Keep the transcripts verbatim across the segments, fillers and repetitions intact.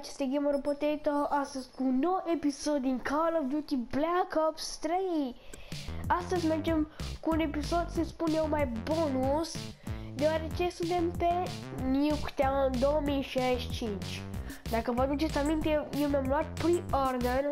aici este Gamerul Potato, astăzi cu un nou episod din Call of Duty Black Ops trei. Astăzi mergem cu un episod, se spune eu, mai bonus, deoarece suntem pe Newtown două mii șaizeci și cinci. Dacă vă aduceți aminte, eu mi-am luat pre-order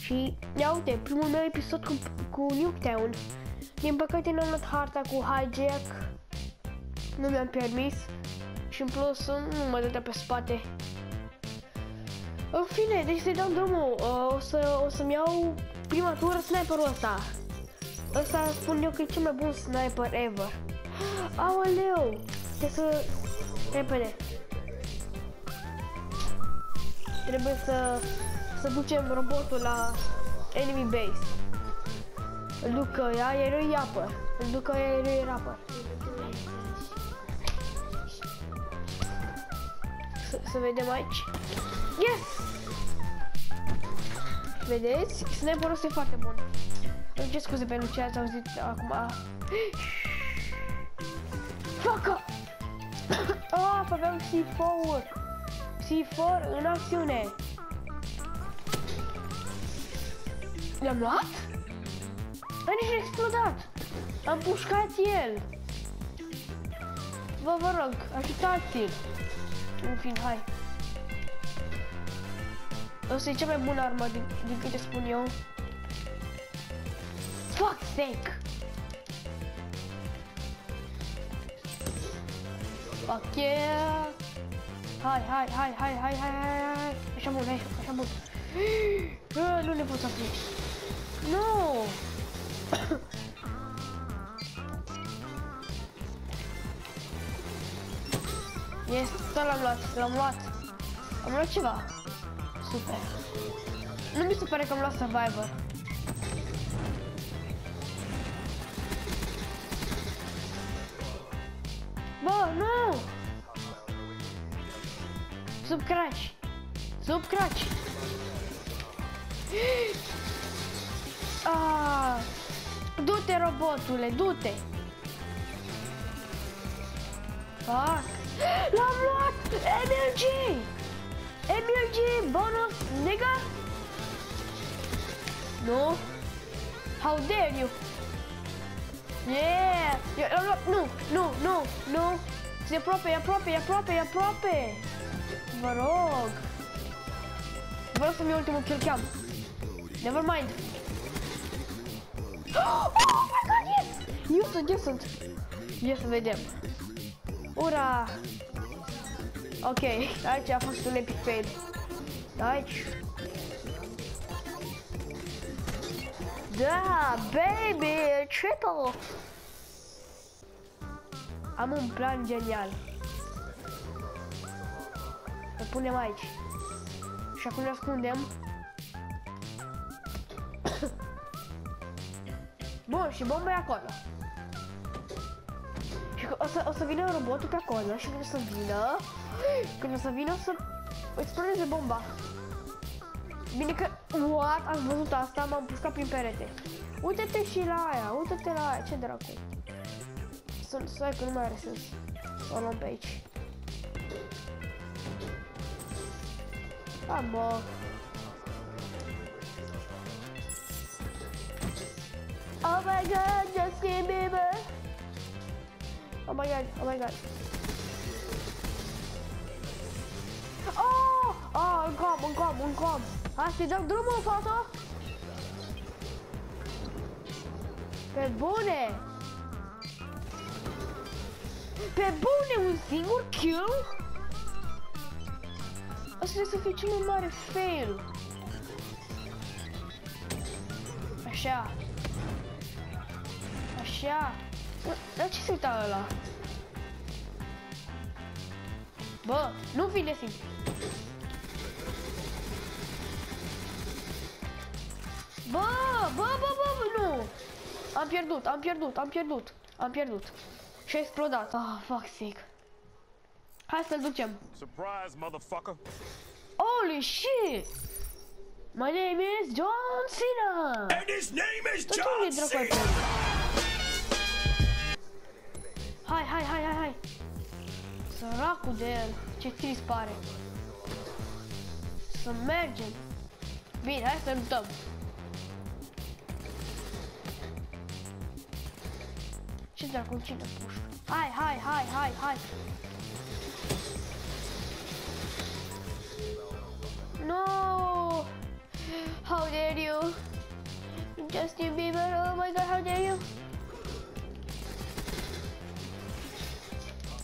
și, ia uite, primul meu episod cu, cu Newtown. Din păcate nu am luat harta cu hijack, nu mi-am permis. Și în plus nu mă dădea pe spate. În fine, deci să-i dau drumul. O să, o să-mi iau prima tură sniperul ăsta. Ăsta spun eu că e cel mai bun sniper ever. Aoleu! Trebuie să... repede. Trebuie să... să ducem robotul la enemy base. Îl duc aerul, îi apăr. Îl duc aerul, îi apăr. Să vedem aici. Yes! Vedeți? Sniperul ăsta e foarte bun. Îmi cer scuze pentru ce ați auzit acum. Facă! Ah, făceam C patru-uri. C patru în acțiune. L-am luat? A, nici nu a explodat. Am pușcat el. Vă vă rog, ajutați-l. În fin, hai. Asta e cea mai bună armă din, din câte spun eu. Fuck sake! Ok. Hai, hai, hai, hai, hai, hai, hai. Așa bun, hai, așa bun. Bă, nu le pot să fie. Nu! Yes, tot l-am luat, l-am luat. Am luat ceva. Super. Nu mi se pare că am luat Survivor. Bă, nu! Sub crash. Sub crash. Ah! Du-te, robotule, du-te. Ah! L-am luat! M L G! M L G! Bonus, nigga! Nu? How dare you! Yeah! L-am luat! Nu! Nu! Nu! Nu! Se apropie, apropie, apropie, apropie! Vă rog! Vă rog să-mi iau ultimul killcam. Never mind! Oh my god, yes! Eu sunt, eu sunt! Ia să vedem! Ura! Ok, aici a fost un epic fail. Aici. Da, baby, triple! Am un plan genial. O punem aici. Și acum ne ascundem. Bun, și bomba e acolo. O să, o să vină robotul pe acolo și când o să vină, când o să vină o să explodeze bomba. Bine că, what, am văzut asta, m-am pușcat prin perete. Uite-te și la aia, uite-te la aia, ce dracu. Stai că nu mai are sens. O luăm pe aici. Am bă. Oh my god, Justin Bieber. Oh my god, oh my god. Oh! Oh, un com, un com, un com. Hai să-i dăm drumul, fata? Pe bune! Pe bune, un singur kill? Asta trebuie să fie cel mai mare fail. Așa. Așa. Dar ce se uita ăla? Bă, nu fi de simplu. Bă, bă, bă, bă, bă, nu! Am pierdut, am pierdut, am pierdut, am pierdut. Și a explodat. Ah, fuck sake. Hai să-l ducem. Surprise, motherfucker. Holy shit! My name is John Cena! And his name is John Cena! Hai, hai, hai, hai, hai! Săracul de el, ce trist pare! să mergem. Bine, hai să luptăm. Ce dracu, ce dracu puș? Hai, hai, hai, hai, hai. No! How dare you? Justin Bieber, oh my god, how dare you?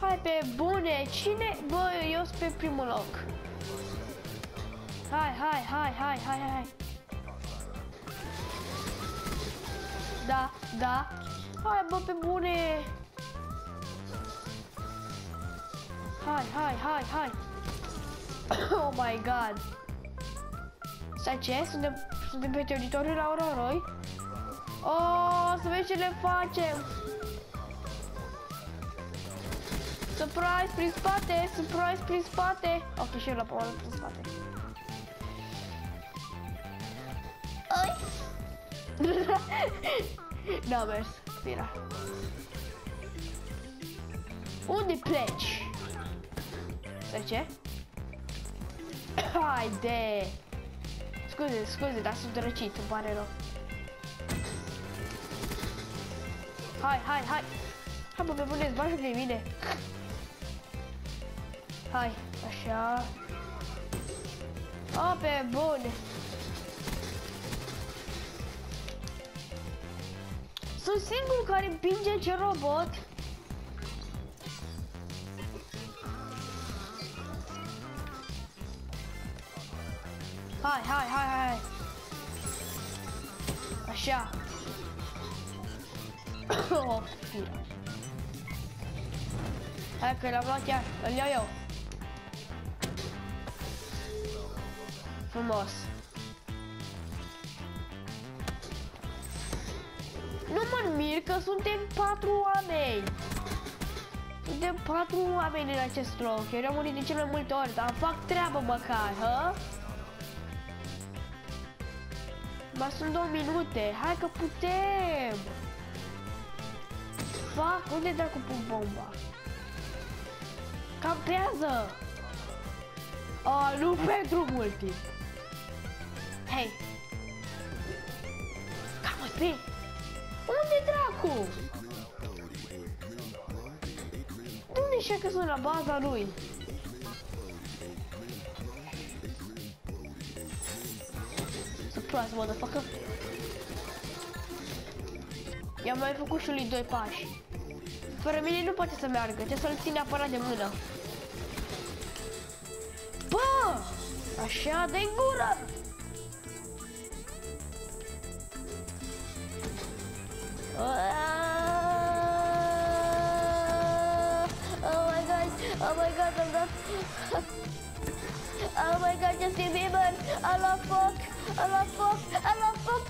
Hai pe bune, cine? Bă, eu sunt pe primul loc. Hai, hai, hai, hai, hai, hai. Da, da. Hai, bă, pe bune. Hai, hai, hai, hai. Oh my god. Stai, ce? Suntem, suntem pe teritoriul auroroi? Oh, să vedem ce le facem. Surprise prin spate, surprise prin spate. Ok, și eu la pomană prin spate. N-a mers, Mira. Unde pleci? Stai, ce? Haide! Scuze, scuze, dar sunt răcit, îmi pare rău. Hai, hai, hai! Hai, mă, pe bune, bagi de mine! Hai, așa... O, pe bune! Sunt singurul care împinge ce robot! Hai, hai, hai, hai! Așa! Oh, fira! Hai că l-am luat chiar, îl iau eu! Frumos! Nu mă mir că suntem patru oameni! Suntem patru oameni în acest loc, eu am murit de cele mai multe ori, dar fac treabă măcar, hă? Mai sunt două minute, hai că putem! Fac, unde dracu pun bomba? Campează! A, nu pentru mult timp! Hei! Cam-o-te! Unde dracu? Unde știa că sunt la baza lui? Surprise, motherfucker! I-am mai făcut și lui doi pași. Fără mine nu poate să meargă, trebuie să-l țin neapărat de mână. Bă! Așa, de gură! Oh my god, oh my god, am dat... Oh my god, Justin Bieber, a luat foc, a luat foc, a luat foc!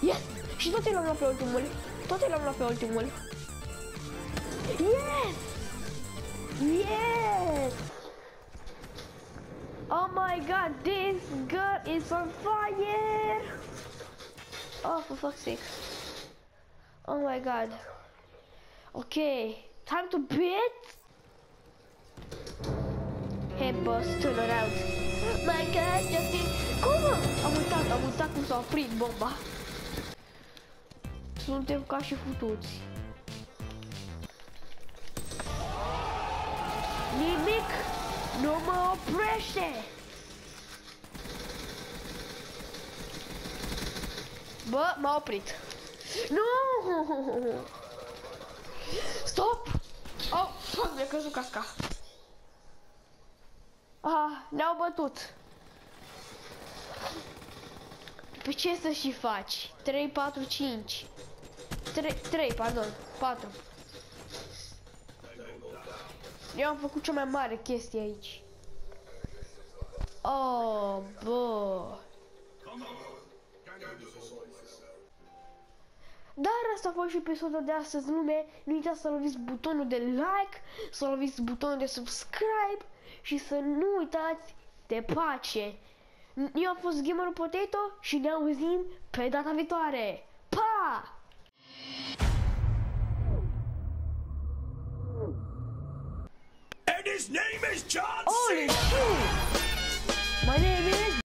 Yes! Și tot l-am luat pe ultimul, tot l-am luat pe ultimul. Yes! Yes! Oh my god, this girl is on fire! Oh, for fuck's sake. Oh my god. Okay, time to beat? Hei, boss, turn around. My god, Justin! Cum? Am uitat, am uitat cum s-a oprit bomba. Suntem ca și futuți. Nimic nu mă oprește! Bă, m-a oprit. Nu! Stop! Oh, fuck, mi-a căzut casca. Ah, ne-au bătut. Pe ce să și faci? trei, patru, cinci. trei, trei, pardon, patru. Eu am făcut cea mai mare chestie aici. Oh, bă. Dar asta a fost și episodul de astăzi, lume. Nu uitați să loviți butonul de like, să loviți butonul de subscribe și să nu uitați de pace. Eu am fost Gamerul Potato și ne auzim pe data viitoare. Pa! His name is John Cena! Holy shit! My name is...